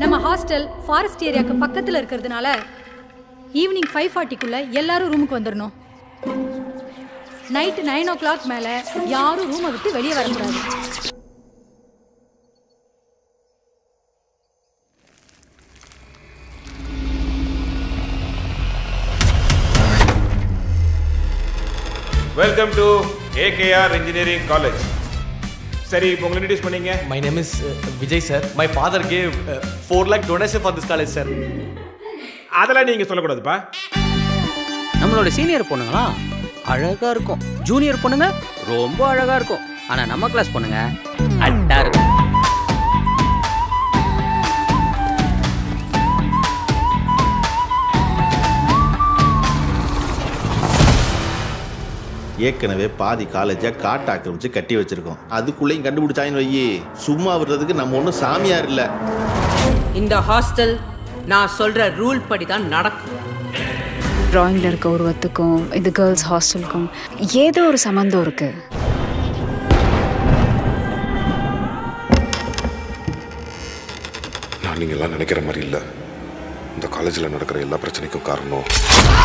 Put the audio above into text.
நம்ம hostel forest ஏரியாக்கு பக்கத்துல இருக்குறதுனால ஈவினிங் 5:40 குள்ள எல்லாரும் ரூமுக்கு வந்துறணும். நைட் 9 o'clock மேல யாரும் ரூமை விட்டு வெளிய வர கூடாது. Welcome to AKR Engineering College. Sari, you will introduce me. My name is Vijay sir. My father gave 4 lakh donation for this college sir. Adala neenga solla kodadhu pa. Nammaloda senior ponunga alaga irukum. Junior ponunga romba alaga irukum. Ana namma class ponunga atta irukum. ஏற்கனவே பாதி காலேஜை காட்ட ஆக்கிரமிச்சு கட்டி வச்சிருக்கோம். அதுக்குள்ளேயும் கண்டுபிடிச்சாயின்னு வையே சும்மா விடுறதுக்கு நம்ம ஒன்றும் சாமியார் இல்லை. இந்த ஹாஸ்டல் நான் சொல்கிற ரூல் படி தான் நடக்கும். ட்ராயிங்கில் இருக்க உருவத்துக்கும் இது கேர்ள்ஸ் ஹாஸ்டலுக்கும் ஏதோ ஒரு சம்மந்தம் இருக்கு. நான் நீங்கள்லாம் நினைக்கிற மாதிரி இல்லை. இந்த காலேஜில் நடக்கிற எல்லா பிரச்சனைக்கும் காரணம்